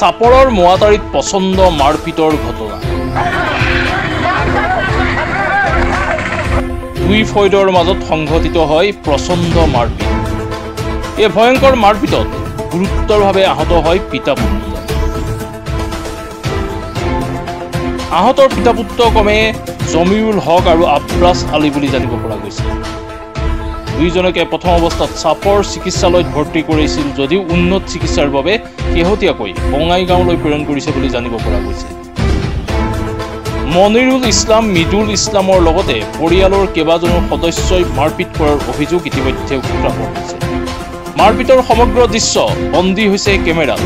চাপৰৰ মোৱাতাৰীত পছন্দ মাৰপিটৰ ঘটনা। দুই ফৈদৰ মাজত সংঘটিত হয় প্ৰচণ্ড মাৰপিট। এই ভয়ংকৰ মাৰপিটত গুৰুতৰভাৱে আহত হয় পিতা পুত্ৰ। আহতৰ পিতা পুত্ৰ কমে জমিউল হক আৰু আব্ৰাছ আলী বুলি জানিব পৰা গৈছে। দুইজনকে প্ৰথম অৱস্থাত চাপৰ চিকিৎসালয়ত ভৰ্তি কৰিছিল যদিও উন্নত চিকিৎসাৰ বাবে শেহতীয়াকৈ বঙাইগাঁওলৈ প্ৰেৰণ কৰিছে বুলি জানিব পৰা গৈছে। মনিৰুল ইছলাম মিদুল ইছলামৰ লগতে পৰিয়ালৰ কেইবাজনো সদস্যই মাৰপিট কৰাৰ অভিযোগ ইতিমধ্যে উত্থাপন হৈছে। মাৰপিটৰ সমগ্ৰ দৃশ্য বন্দী হৈছে কেমেৰাত।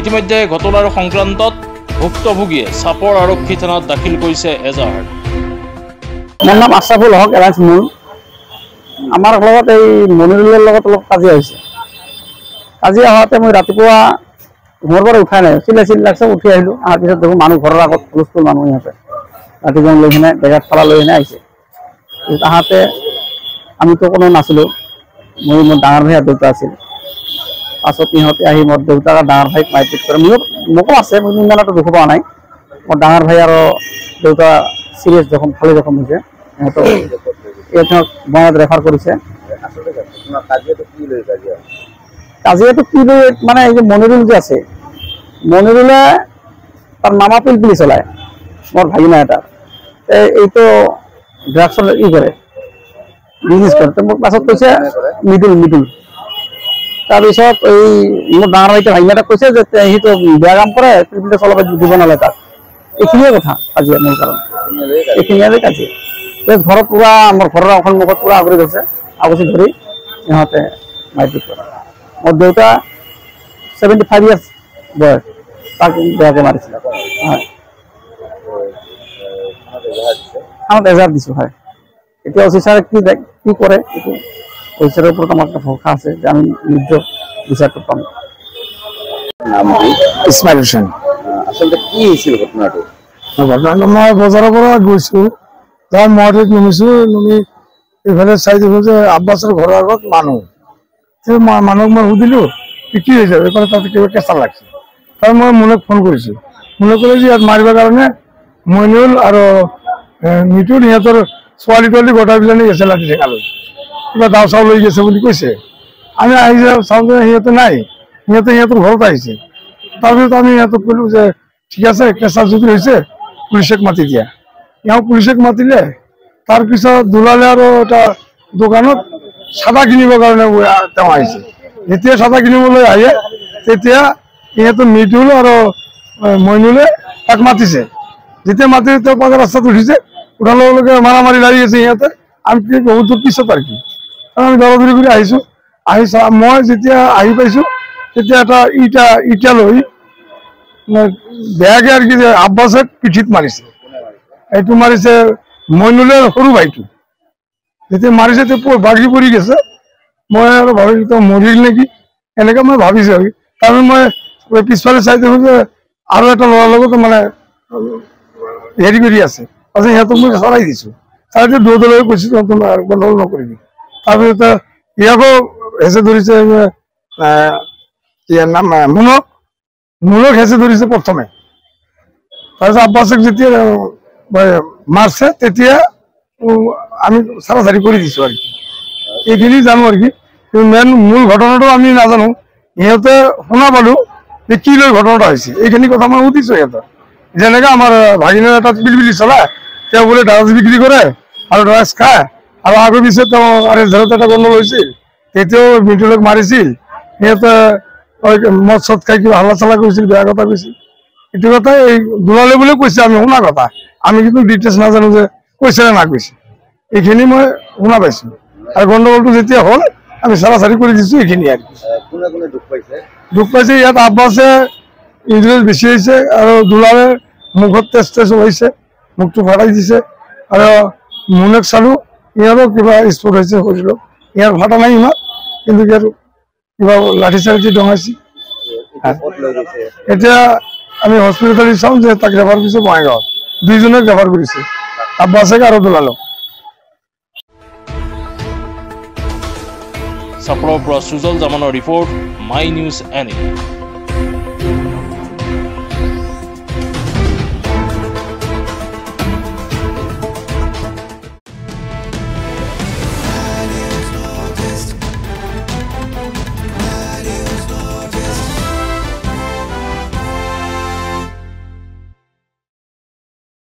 ইতিমধ্যে ঘটনাৰ সংক্ৰান্তত ভুক্তভোগীয়ে চাপৰ আৰক্ষী থানাত দাখিল কৰিছে এজাহাৰ। মোৰ নাম আশাফুল হক এৰাজ। মোৰ আমার এই মনিরুলের কাজিয়া হয়েছে। কাজিয়া হওয়াতে মানে রাতপুয়া ঘুমের পরে উঠা নাই, চিল্লা চিল্লা লাগছে। উঠি আসলো, আহার পিছত দেখো মানুষ ঘরের আগত হুলস্থুল, মানুষ ইহঁতে রাতিজন লৈ কিনে বেগাত ফালা লৈ কিনে আইছে। আহাতে আমি তো কোনো নাছিলো, মই মোৰ ডাঙৰ ভাই দেউতা আছিল। পাছত ইহঁতে আহি মোৰ দেউতাক ডাঙৰ ভাইক মাৰপিট কৰে। মোকো আছে, মই ইমানতো দুখ পোৱা নাই। মোৰ ডাঙৰ ভাই আৰু দেউতা সিরিয়াস জখম, ভালো জখম হৈছে। রেফার করেছে। কাজিয়াটো কি মানে মনিরুল যে আছে, মনিরুলে তার মামা পিলপিলি চলায়, মোর ভাগিনা এটা এই তো ড্রাগস ই করে, বিজনেস করে। তো মোক পাছত কৈছে মিদুল মিদুল। তাৰপিছত এই মোৰ ডাঙৰ ভাইটা ভাগিনাটা কৈছে যে সি তো বেয়া কাম কৰে, পিলপিলি চলাব দিব নালাগে তাক। এইখিনিয়ে কথা কাজিয়া, মোৰ কাৰণ এইখিনিয়ে কাজিয়া। ঘৰত পুৰা মোৰ ঘৰৰ এখন মুখত পুৰা আগুৰি গৈছে, আগুচি ধৰি ইহঁতে মাৰপিট কৰে। মোৰ দেউতা 75 ইয়াৰ্ছ বয়স, তাক বেয়াকৈ মাৰিছিলে। হয়, আমাক এজাহাৰ দিছোঁ। হয়, এতিয়া অফিচাৰে কি কি কৰে এইটো অফিচাৰৰ ওপৰত আমাৰ এটা ভৰসা আছে যে আমি নিজ বিচাৰটো পাম। ইছমাইল হোসেন। আচলতে কি হৈছিল ঘটনাটো? ঘটনাটো মই বজাৰৰ পৰা গৈছোঁ, তাৰ মহাদেৱ নুমিছো, নুমি এইফালে চাই দিব যে আব্বাছৰ ঘৰৰ আগত মানুহ। সেই মানুহক মই সুধিলোঁ কি হৈছে, এইফালে তাতে কিবা কেঁচা লাগিছে। তাৰ মই মোলৈক ফোন কৰিছোঁ, মোলৈ ক'লে যে ইয়াত মাৰিবৰ কাৰণে মইনুল আৰু মিতুল সিহঁতৰ ছোৱালী তোৱালী গোটাইপেলাই গৈছে লাঠি ঠেঙালৈ, কিবা দাও চাও লৈ গৈছে বুলি কৈছে। আমি আহি যাওঁ, চাওঁ যে সিহঁতে নাই, সিহঁতৰ ঘৰত আহিছে। তাৰপিছত আমি সিহঁতক ক'লোঁ যে ঠিক আছে, কেঁচা যদি হৈছে পুলিচক মাতি দিয়া। ইহঁত পুলিচক মাতিলে, তাৰপিছত দুলালে আৰু এটা দোকানত চাদা কিনিবৰ কাৰণে তেওঁ আহিছে। যেতিয়া চাদা কিনিবলৈ আহে তেতিয়া ইহঁতৰ মিদুল আৰু মইনুলে তাক মাতিছে। যেতিয়া মাতি তেওঁ পাছত ৰাস্তাত উঠিছে, উঠাৰ লগে লগে মাৰামাৰি লাগি আছে ইহঁতে। আমি বহুত দূৰ পিছত আৰু কি আমি দৌৰা দৌৰি কৰি আহিছোঁ। আহি মই যেতিয়া আহি পাইছোঁ তেতিয়া এটা ইটা লৈ বেয়াকৈ আৰু কি আব্বাছক পিঠিত মাৰিছে। এইটো মাৰিছে মইনুলে সৰু ভাইটো। যেতিয়া মাৰিছে বাগৰি পৰি গৈছে। মই আৰু ভাবিছোঁ তেওঁ মৰিল নেকি, এনেকৈ মই ভাবিছোঁ। তাৰপিছত মই পিছফালে চাই দেখোঁ যে আৰু এটা ল'ৰাৰ লগত মানে হেৰি কৰি আছে। তাৰপিছত সিহঁতক মই চৰাই দিছোঁ, চৰাই দি দৌৰলৈ কৈছোঁ গণ্ডগোল নকৰিবি। তাৰপিছত ইয়াকো হেঁচে ধৰিছে ইয়াৰ নাম মুনক হেঁচে ধৰিছে প্ৰথমে। তাৰপিছত আব্বাছক যেতিয়া মারছে তেতিয়া আমি সারাসারি করে দিছি আর কি। এইখিনি জানো আর কি, কিন্তু মেন মূল ঘটনাটাও আমি না জানো। ইহঁতে শুনা পালো যে কি লৈ ঘটনাটা হয়েছে, এইখিনি কথা মই উঠিছো। ইহঁতে যেনেকে আমার ভাগিনা এটা বিলবিলি চলায়, তেওঁ বোলে ড্রাগস বিক্রি করে আর ড্রাগস খায়, আর আগের পিছিয়ে তেওঁ আরে ধরতে এটা গন্ডল হয়েছিল, তেতিয়াও মিটুলক মারিছিল। ইহঁতে মদ সদ খাই কিবা হাল্লা চালা কৰিছিল, বেয়া কথা কৈছিল। এইটো কথা এই দোলালে বলে কৈছে, আমি শুনা কথা। আমি কিন্তু ডিটেইলস না জানো যে কৈছে না কৈছে, এইখিনি মই শুনা পাইছো। আর গন্ডগোলটো যেতিয়া হল আমি সারাসারি করে দিছো। এইখিনি আর দুখ পাইছে। ইয়াত আব্বাছে ইঞ্জুৰিজ বেশি হয়েছে, আর দোলালে মুখত তেজ তেজ ওলাইছে, মুখটো ফাটাই দিছে। আর মুনেক চালো, ইয়াৰো কিবা স্পট হয়েছে শরীরত। ইয়াৰ ফাটা নাই ইমান, কিন্তু ইয়াৰ কিবা লাঠি চাঠি ডঙাইছে। এতিয়া আমি হস্পিটেলে চাওঁ যে তাক ৰেফাৰ কৰিছে বঙাইগাঁৱত। দুইজনক ৰেফাৰ কৰিছে, আব্বাছক আৰু দুলালক। চাপৰৰ পৰা সুজল জামানৰ ৰিপৰ্ট, মাই নিউজ NE।